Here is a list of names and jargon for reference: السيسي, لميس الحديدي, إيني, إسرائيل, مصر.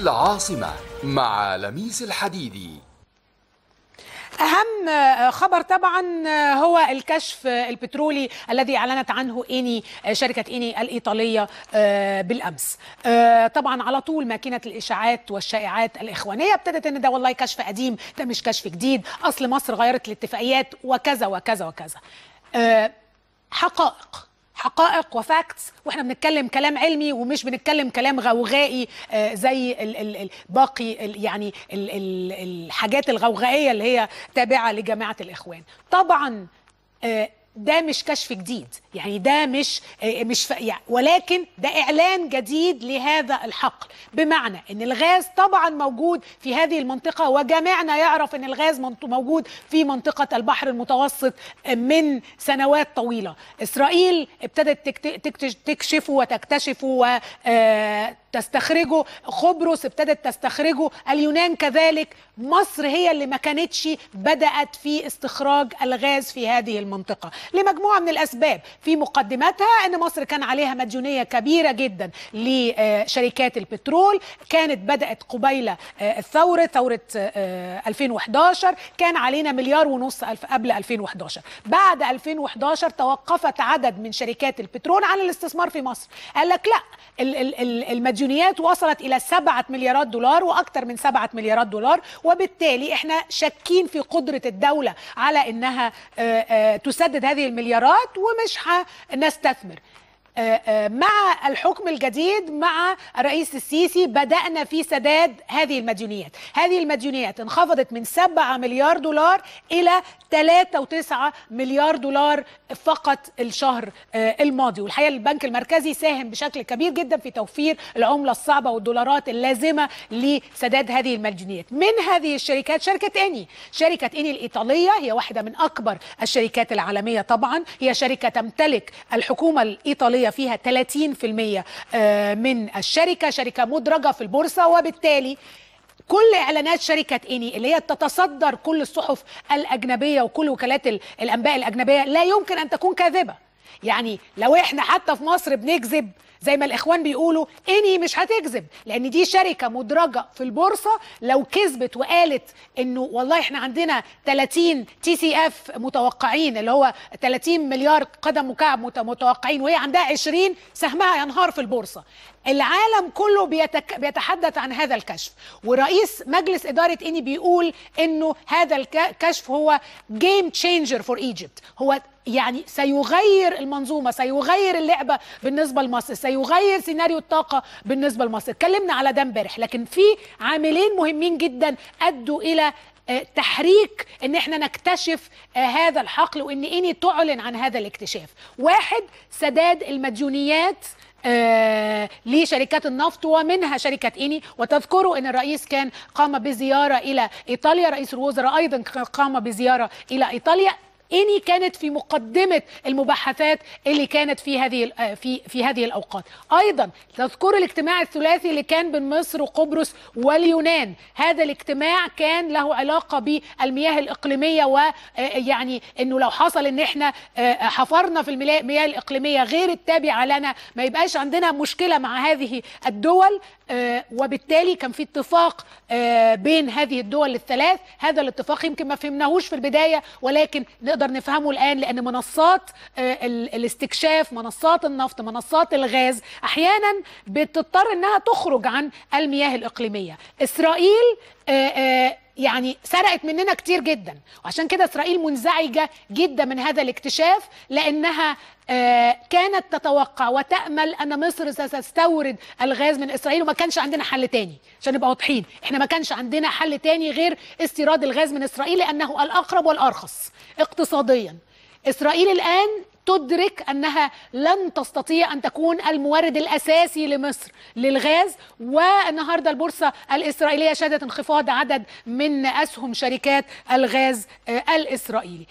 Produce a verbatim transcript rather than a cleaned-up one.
العاصمة مع لميس الحديدي. أهم خبر طبعا هو الكشف البترولي الذي أعلنت عنه إيني شركة إيني الإيطالية بالأمس. طبعا على طول ماكينة الإشاعات والشائعات الإخوانية ابتدت إن ده والله كشف قديم، ده مش كشف جديد، أصل مصر غيرت الاتفاقيات وكذا وكذا وكذا. حقائق حقائق وفاكتس، واحنا بنتكلم كلام علمي ومش بنتكلم كلام غوغائي زي باقي يعني الحاجات الغوغائيه اللي هي تابعه لجماعه الاخوان. طبعا ده مش كشف جديد، يعني ده مش مش يعني ولكن ده اعلان جديد لهذا الحقل، بمعنى ان الغاز طبعا موجود في هذه المنطقه، وجميعنا يعرف ان الغاز موجود في منطقه البحر المتوسط من سنوات طويله. اسرائيل ابتدت تكشفه وتكتشفه وتستخرجه، قبرص ابتدت تستخرجه، اليونان كذلك، مصر هي اللي ما كانتش بدات في استخراج الغاز في هذه المنطقه لمجموعه من الاسباب. في مقدمتها ان مصر كان عليها مديونيه كبيره جدا لشركات البترول، كانت بدات قبيل الثوره ثوره ألفين وإحدى عشر، كان علينا مليار ونص قبل ألفين وإحدى عشر. بعد ألفين وإحدى عشر توقفت عدد من شركات البترول عن الاستثمار في مصر، قال لك لا، المديونيات وصلت الى سبعة مليارات دولار واكثر من سبعة مليارات دولار، وبالتالي احنا شاكين في قدره الدوله على انها تسدد هذه المليارات ومش نستثمر. مع الحكم الجديد مع الرئيس السيسي بدأنا في سداد هذه المديونيات. هذه المديونيات انخفضت من سبعة مليار دولار إلى ثلاثة وتسعة مليار دولار فقط الشهر الماضي. والحقيقة البنك المركزي ساهم بشكل كبير جدا في توفير العملة الصعبة والدولارات اللازمة لسداد هذه المديونيات. من هذه الشركات شركة إيني، شركة إيني الإيطالية هي واحدة من أكبر الشركات العالمية طبعا، هي شركة تمتلك الحكومة الإيطالية فيها ثلاثين بالمئة من الشركة، شركة مدرجة في البورصة، وبالتالي كل إعلانات شركة إيني اللي هي تتصدر كل الصحف الأجنبية وكل وكالات الأنباء الأجنبية لا يمكن أن تكون كاذبة. يعني لو إحنا حتى في مصر بنكذب زي ما الإخوان بيقولوا، إيني مش هتكذب، لأن دي شركة مدرجة في البورصة. لو كذبت وقالت إنه والله إحنا عندنا ثلاثين تي سي إف متوقعين، اللي هو ثلاثين مليار قدم مكعب متوقعين، وهي عندها عشرين، سهمها ينهار في البورصة. العالم كله بيتك... بيتحدث عن هذا الكشف، ورئيس مجلس إدارة إيني بيقول إنه هذا الكشف هو جيم تشينجر فور إيجيبت، هو يعني سيغير المنظومة، سيغير اللعبة بالنسبة لمصر، سيغير سيناريو الطاقة بالنسبة لمصر. اتكلمنا على ده امبارح، لكن في عاملين مهمين جدا أدوا إلى تحريك ان احنا نكتشف هذا الحقل وان إيني تعلن عن هذا الاكتشاف. واحد، سداد المديونيات آه لشركات النفط ومنها شركة إيني. وتذكروا أن الرئيس كان قام بزيارة إلى إيطاليا، رئيس الوزراء أيضا قام بزيارة إلى إيطاليا. إيني كانت في مقدمة المباحثات اللي كانت في هذه في في هذه الأوقات. أيضا تذكروا الاجتماع الثلاثي اللي كان بين مصر وقبرص واليونان، هذا الاجتماع كان له علاقة بالمياه الإقليمية، ويعني إنه لو حصل إن إحنا حفرنا في المياه الإقليمية غير التابعة لنا ما يبقاش عندنا مشكلة مع هذه الدول، وبالتالي كان في اتفاق بين هذه الدول الثلاث. هذا الاتفاق يمكن ما فهمناهوش في البداية، ولكن نقدر نفهمه الآن، لأن منصات الاستكشاف، منصات النفط، منصات الغاز، أحيانا بتضطر أنها تخرج عن المياه الإقليمية. إسرائيل يعني سرقت مننا كتير جدا، وعشان كده إسرائيل منزعجة جدا من هذا الاكتشاف، لأنها كانت تتوقع وتأمل أن مصر ستستورد الغاز من إسرائيل، وما كانش عندنا حل تاني. عشان نبقى واضحين، إحنا ما كانش عندنا حل تاني غير استيراد الغاز من إسرائيل لأنه الأقرب والأرخص اقتصاديا. إسرائيل الآن تدرك أنها لن تستطيع أن تكون المورد الأساسي لمصر للغاز، والنهاردة البورصة الإسرائيلية شهدت انخفاض عدد من أسهم شركات الغاز الإسرائيلي.